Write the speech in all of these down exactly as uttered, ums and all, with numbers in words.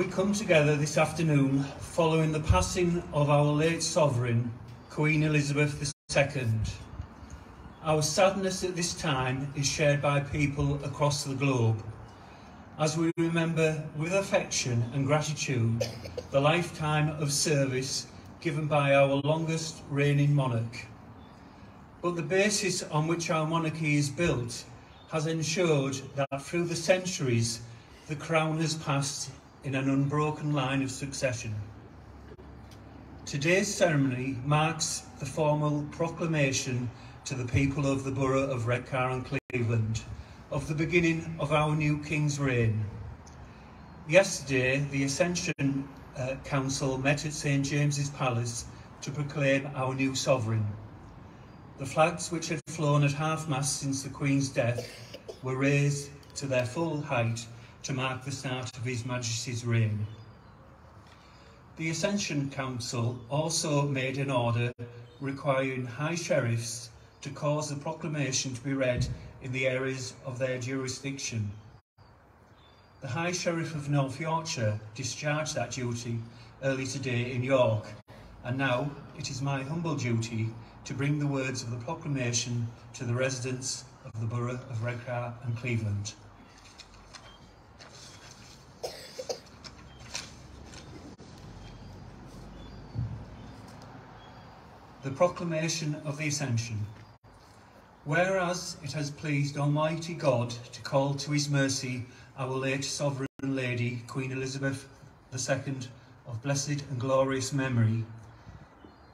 we come together this afternoon following the passing of our late sovereign, Queen Elizabeth the second. Our sadness at this time is shared by people across the globe, as we remember with affection and gratitude the lifetime of service given by our longest reigning monarch. But the basis on which our monarchy is built has ensured that through the centuries the crown has passed in an unbroken line of succession. Today's ceremony marks the formal proclamation to the people of the borough of Redcar and Cleveland of the beginning of our new King's reign. Yesterday, the Ascension uh, Council met at St James's Palace to proclaim our new sovereign. The flags, which had flown at half-mast since the Queen's death, were raised to their full height to mark the start of His Majesty's reign. The Ascension Council also made an order requiring high sheriffs to cause the proclamation to be read in the areas of their jurisdiction. The High Sheriff of North Yorkshire discharged that duty early today in York, and now it is my humble duty to bring the words of the proclamation to the residents of the borough of Redcar and Cleveland. The Proclamation of the Ascension. Whereas it has pleased Almighty God to call to his mercy our late Sovereign Lady, Queen Elizabeth the second, of blessed and glorious memory,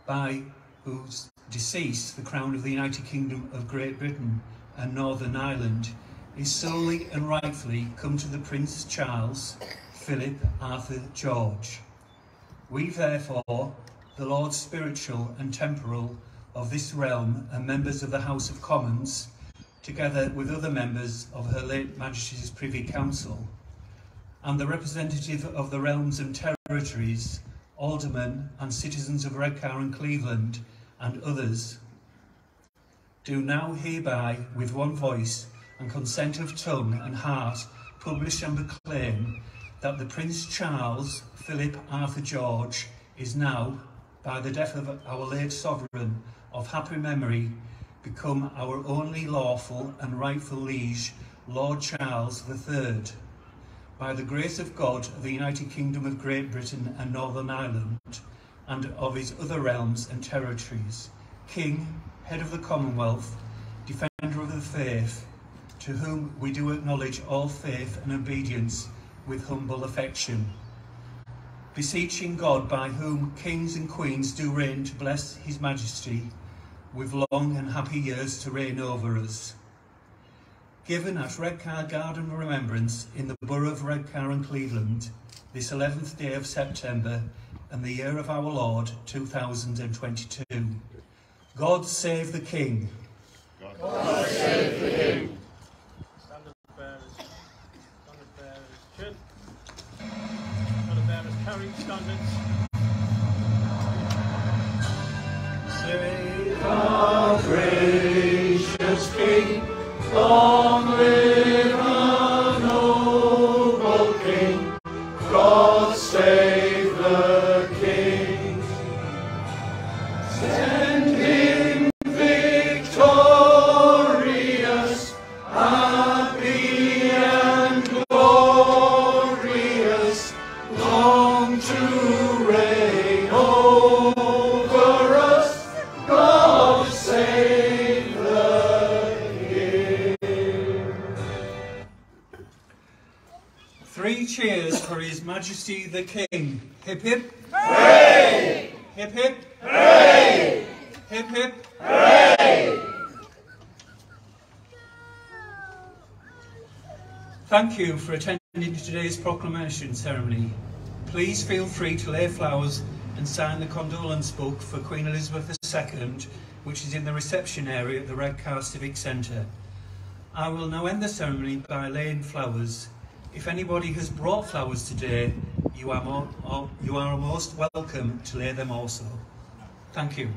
by whose decease the crown of the United Kingdom of Great Britain and Northern Ireland is solely and rightfully come to the Prince Charles Philip Arthur George. We therefore, the Lords Spiritual and Temporal of this realm and members of the House of Commons, together with other members of Her late Majesty's Privy Council, and the representative of the realms and territories, aldermen and citizens of Redcar and Cleveland and others, do now hereby with one voice and consent of tongue and heart publish and proclaim that the Prince Charles Philip Arthur George is now, by the death of our late sovereign of happy memory, become our only lawful and rightful liege, Lord Charles the third, by the grace of God of the United Kingdom of Great Britain and Northern Ireland, and of his other realms and territories, King, Head of the Commonwealth, Defender of the Faith, to whom we do acknowledge all faith and obedience with humble affection, beseeching God, by whom kings and queens do reign, to bless his majesty with long and happy years to reign over us. Given at Redcar Garden of Remembrance in the borough of Redcar and Cleveland, this eleventh day of September and the year of our Lord, two thousand twenty-two. God save the King. God, God save the King. Stand up, bearers. Stand up, bearers. Chin. Carry standards. Save our gracious King, long live our noble King, God save the King. Send him victorious, happy and glorious, long to reign over us, God save the King. Three cheers for His Majesty the King. Hip hip. Hooray! Hip hip. Hooray! Hip hip. Hooray! Thank you for attending today's proclamation ceremony. Please feel free to lay flowers and sign the condolence book for Queen Elizabeth the second, which is in the reception area at the Redcar Civic Centre. I will now end the ceremony by laying flowers. If anybody has brought flowers today, you are, more, or you are most welcome to lay them also. Thank you.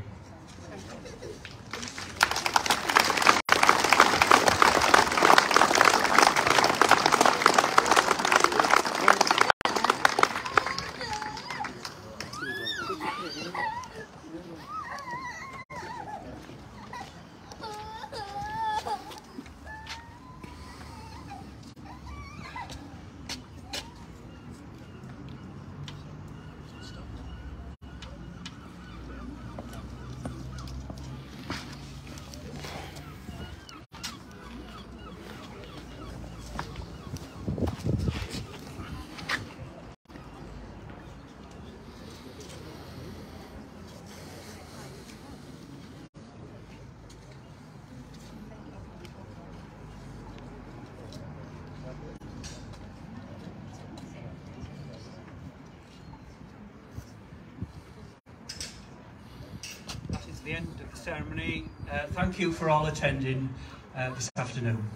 End of the ceremony. Uh, thank you for all attending uh, this afternoon.